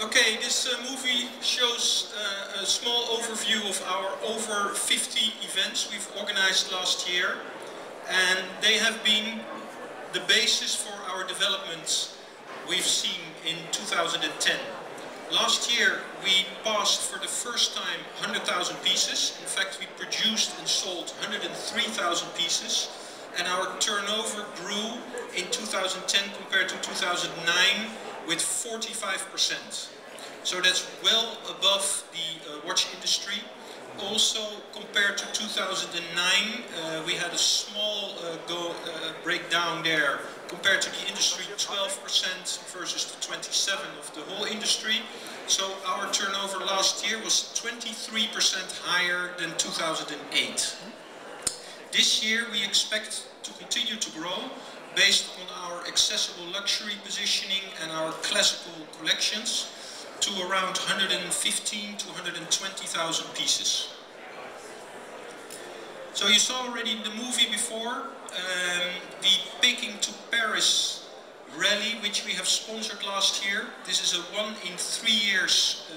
Okay, this movie shows a small overview of our over 50 events we've organized last year, and they have been the basis for our developments we've seen in 2010. Last year we passed for the first time 100,000 pieces. In fact, we produced and sold 103,000 pieces, and our turnover grew in 2010 compared to 2009 with 45%. So that's well above the watch industry. Also, compared to 2009, we had a small breakdown there. Compared to the industry, 12% versus the 27% of the whole industry. So our turnover last year was 23% higher than 2008. This year we expect to continue to grow based on our accessible luxury positioning and our classical collections, to around 115,000 to 120,000 pieces. So you saw already in the movie before the Peking to Paris rally, which we have sponsored last year. This is a 1 in 3 years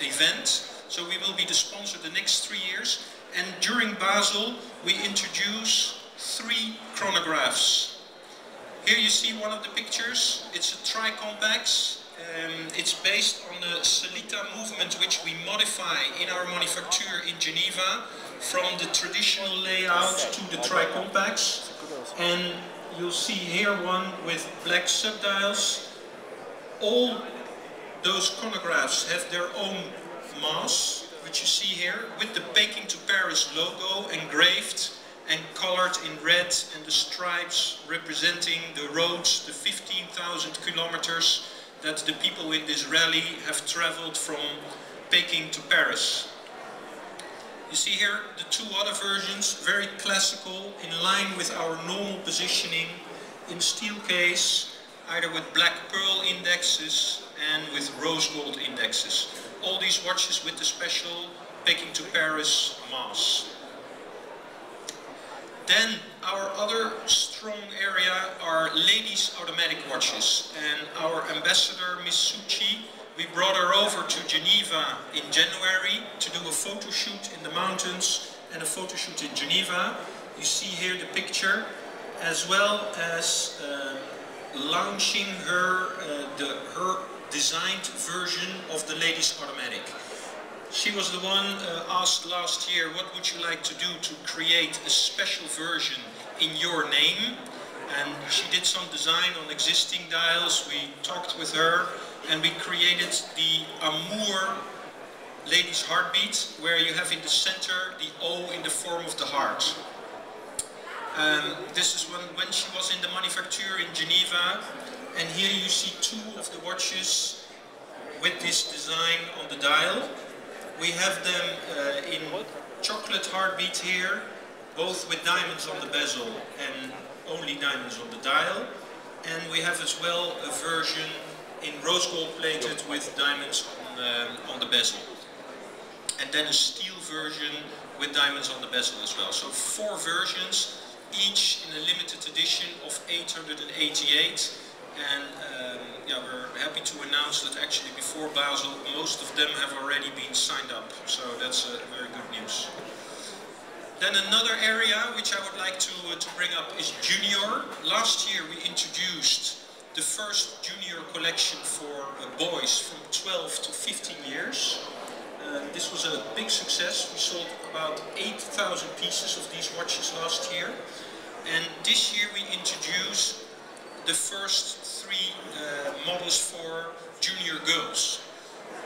event, so we will be the sponsor the next 3 years. And during Basel we introduce 3 chronographs. Here you see one of the pictures. It's a tri-compax. It's based on the Sellita movement, which we modify in our manufacture in Geneva from the traditional layout to the tri-compacts. And you'll see here one with black subdials. All those chronographs have their own mass, which you see here, with the Peking to Paris logo engraved and colored in red, and the stripes representing the roads, the 15,000 kilometers that the people in this rally have traveled from Peking to Paris. You see here the 2 other versions, very classical, in line with our normal positioning, in steel case, either with black pearl indexes and with rose gold indexes. All these watches with the special Peking to Paris mass. Then our other strong area are ladies' automatic watches, and our ambassador, Miss Suchi, we brought her over to Geneva in January to do a photo shoot in the mountains and a photo shoot in Geneva. You see here the picture, as well as launching her her designed version of the ladies' automatic. She was the one asked last year, what would you like to do to create a special version in your name? And she did some design on existing dials. We talked with her and we created the Amour Lady's Heartbeat, where you have in the center the O in the form of the heart. This is when she was in the manufacture in Geneva, and here you see 2 of the watches with this design on the dial. We have them in chocolate heartbeat here, both with diamonds on the bezel and only diamonds on the dial. And we have as well a version in rose gold plated with diamonds on the bezel. And then a steel version with diamonds on the bezel as well. So 4 versions, each in a limited edition of 888. And yeah, we're happy to announce that actually before Basel most of them have already been signed up, so that's very good news. Then another area which I would like to bring up is junior. Last year we introduced the first junior collection for boys from 12 to 15 years. This was a big success. We sold about 8,000 pieces of these watches last year, and this year we introduced the first 3 models for junior girls.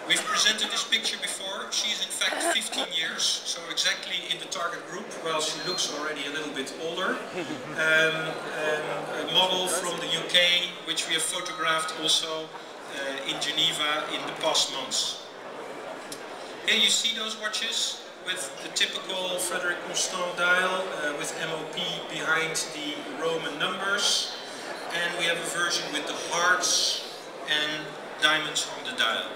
We've presented this picture before. She is in fact 15 years, so exactly in the target group, while she looks already a little bit older. A model from the UK, which we have photographed also in Geneva in the past months. Here you see those watches with the typical Frédérique Constant dial with MOP behind the Roman numbers. And we have a version with the hearts and diamonds on the dial.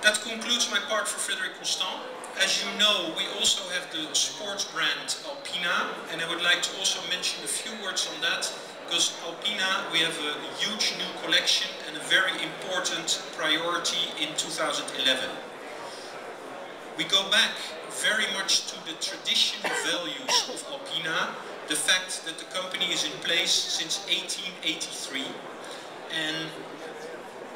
That concludes my part for Frédérique Constant. As you know, we also have the sports brand Alpina, and I would like to also mention a few words on that, because Alpina, we have a huge new collection and a very important priority in 2011. We go back very much to the traditional values of Alpina, the fact that the company is in place since 1883 and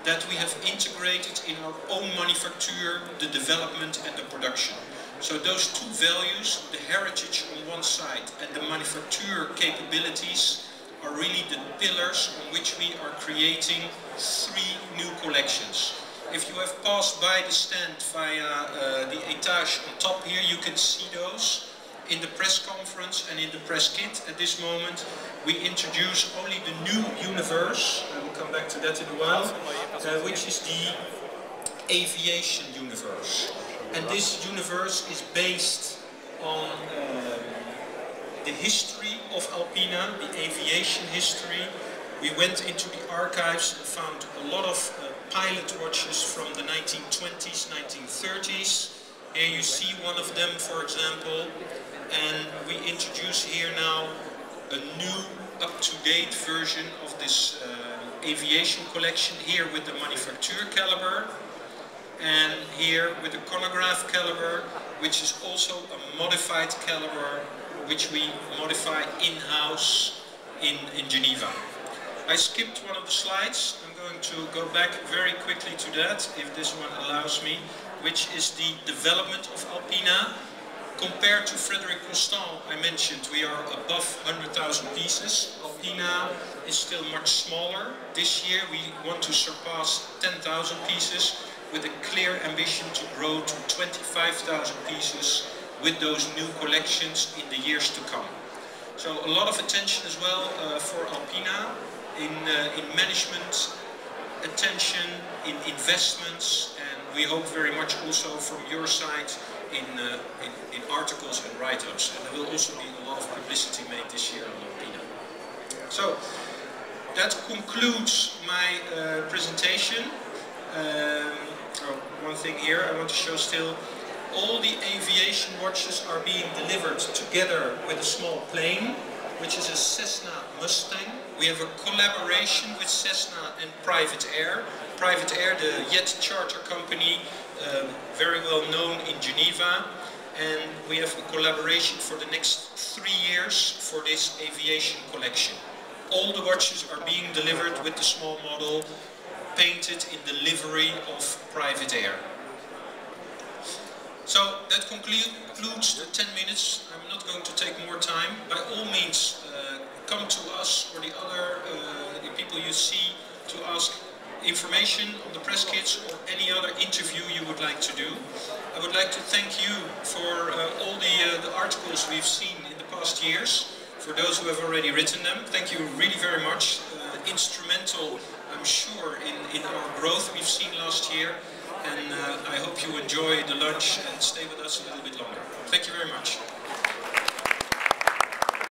that we have integrated in our own manufacture the development and the production. So those two values, the heritage on one side and the manufacture capabilities, are really the pillars on which we are creating three new collections. If you have passed by the stand via the etage on top here, you can see those. In the press conference and in the press kit at this moment, we introduce only the new universe, and we'll come back to that in a while, which is the aviation universe. And this universe is based on the history of Alpina, the aviation history. We went into the archives and found a lot of pilot watches from the 1920s, 1930s. Here you see one of them, for example. And we introduce here now a new up-to-date version of this aviation collection, here with the manufacture caliber. And here with the chronograph caliber, which is also a modified caliber, which we modify in-house in Geneva. I skipped one of the slides. I'm going to go back very quickly to that, if this one allows me, which is the development of Alpina. Compared to Frédérique Constant, I mentioned we are above 100,000 pieces. Alpina is still much smaller. This year we want to surpass 10,000 pieces, with a clear ambition to grow to 25,000 pieces with those new collections in the years to come. So a lot of attention as well for Alpina in management, attention, in investments, and we hope very much also from your side in articles and write-ups. And there will also be a lot of publicity made this year on Alpina. So that concludes my presentation. One thing here I want to show still, all the aviation watches are being delivered together with a small plane, which is a Cessna Mustang. We have a collaboration with Cessna and Private Air. Private Air, the jet charter company, very well known in Geneva, and we have a collaboration for the next 3 years for this aviation collection. All the watches are being delivered with the small model, painted in the livery of Private Air. So that concludes the 10 minutes. I'm not going to take more time. By all means, come to us or the other the people you see to ask information on the press kits or any other interview you would like to do. I would like to thank you for all the articles we've seen in the past years. For those who have already written them, thank you really very much. Instrumental, I'm sure, in our growth we've seen last year, and I hope you enjoy the lunch and stay with us a little bit longer. Thank you very much.